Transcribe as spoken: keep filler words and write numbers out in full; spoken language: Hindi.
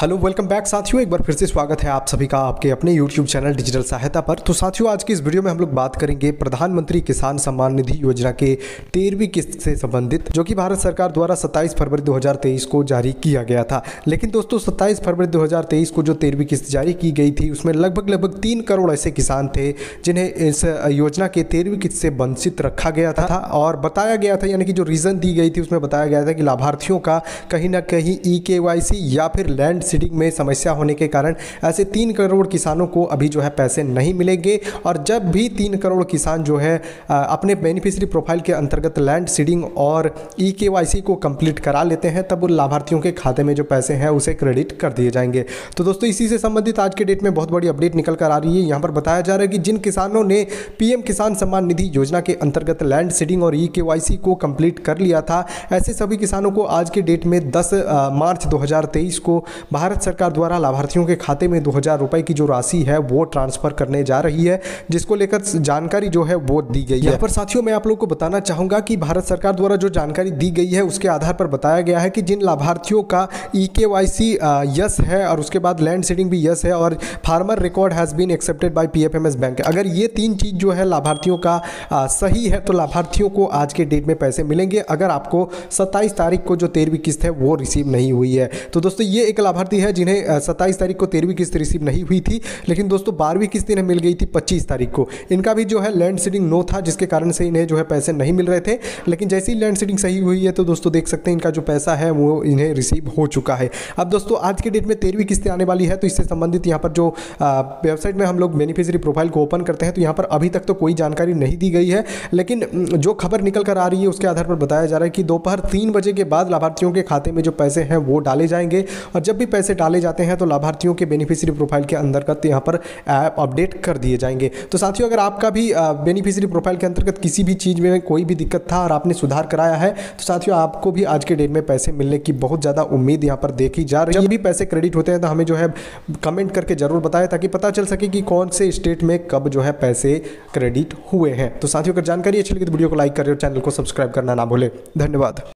हेलो वेलकम बैक साथियों, एक बार फिर से स्वागत है आप सभी का आपके अपने यूट्यूब चैनल डिजिटल सहायता पर। तो साथियों, आज की इस वीडियो में हम लोग बात करेंगे प्रधानमंत्री किसान सम्मान निधि योजना के तेरहवीं किस्त से संबंधित, जो कि भारत सरकार द्वारा सत्ताईस फरवरी दो हज़ार तेईस को जारी किया गया था। लेकिन दोस्तों, सत्ताईस फरवरी दो हज़ार तेईस को जो तेरहवीं किस्त जारी की गई थी, उसमें लगभग लगभग तीन करोड़ ऐसे किसान थे जिन्हें इस योजना के तेरहवीं किस्त से वंचित रखा गया था। और बताया गया था, यानी कि जो रीज़न दी गई थी उसमें बताया गया था कि लाभार्थियों का कहीं ना कहीं ई के वाई सी या फिर लैंड सीडिंग में समस्या होने के कारण ऐसे तीन करोड़ किसानों को अभी जो है पैसे नहीं मिलेंगे। और जब भी तीन करोड़ किसान जो है अपने बेनिफिशियरी प्रोफाइल के अंतर्गत लैंड सीडिंग और ई के वाई सी को कंप्लीट करा लेते हैं, तब उन लाभार्थियों के खाते में जो पैसे हैं उसे क्रेडिट कर दिए जाएंगे। तो दोस्तों, इसी से संबंधित आज के डेट में बहुत बड़ी अपडेट निकल कर आ रही है। यहाँ पर बताया जा रहा है कि जिन किसानों ने पी एम किसान सम्मान निधि योजना के अंतर्गत लैंड सीडिंग और ई के वाई सी को कंप्लीट कर लिया था, ऐसे सभी किसानों को आज के डेट में दस मार्च दो हज़ार तेईस को भारत सरकार द्वारा लाभार्थियों के खाते में दो हज़ार रुपये की जो राशि है वो ट्रांसफर करने जा रही है, जिसको लेकर जानकारी जो है वो दी गई है। यहाँ पर साथियों, मैं आप लोगों को बताना चाहूँगा कि भारत सरकार द्वारा जो जानकारी दी गई है उसके आधार पर बताया गया है कि जिन लाभार्थियों का ई के वाई सी यस है और उसके बाद लैंड सीडिंग भी यस है और farmer record has been accepted by P F M S bank, अगर ये तीन चीज़ जो है लाभार्थियों का आ, सही है तो लाभार्थियों को आज के डेट में पैसे मिलेंगे। अगर आपको सत्ताईस तारीख को जो तेरहवीं किस्त है वो रिसीव नहीं हुई है, तो दोस्तों ये एक लाभार्थी है जिन्हें सत्ताईस तारीख को तेरहवीं किस्त रिसीव नहीं हुई थी, लेकिन दोस्तों बारहवीं किस्त इन्हें मिल गई थी पच्चीस तारीख को। इनका भी जो है लैंड सीडिंग नो था, जिसके कारण से इन्हें जो है पैसे नहीं मिल रहे थे। लेकिन जैसे ही लैंड सीडिंग सही हुई है तो दोस्तों देख सकते हैं इनका जो पैसा है वो इन्हें रिसीव हो चुका है। अब दोस्तों, आज के डेट में तेरहवीं किस्त आने वाली है, तो इससे संबंधित यहाँ पर जो वेबसाइट में हम लोग बेनिफिशियरी प्रोफाइल को ओपन करते हैं तो यहाँ पर अभी तक तो कोई जानकारी नहीं दी गई है, लेकिन जो खबर निकल कर आ रही है उसके आधार पर बताया जा रहा है कि दोपहर तीन बजे के बाद लाभार्थियों के खाते में जो पैसे हैं वो डाले जाएंगे। और जब भी पैसे डाले जाते हैं तो लाभार्थियों के बेनिफिशियरी प्रोफाइल के अंतर्गत यहाँ पर ऐप अपडेट कर दिए जाएंगे। तो साथियों, अगर आपका भी बेनिफिशियरी प्रोफाइल के अंतर्गत किसी भी चीज़ में कोई भी दिक्कत था और आपने सुधार कराया है, तो साथियों आपको भी आज के डेट में पैसे मिलने की बहुत ज़्यादा उम्मीद यहाँ पर देखी जा रही है। जब भी पैसे क्रेडिट होते हैं तो हमें जो है कमेंट करके ज़रूर बताएं, ताकि पता चल सके कि कौन से स्टेट में कब जो है पैसे क्रेडिट हुए हैं। तो साथियों, अगर जानकारी अच्छी लगी तो वीडियो को लाइक करें और चैनल को सब्सक्राइब करना ना भूलें। धन्यवाद।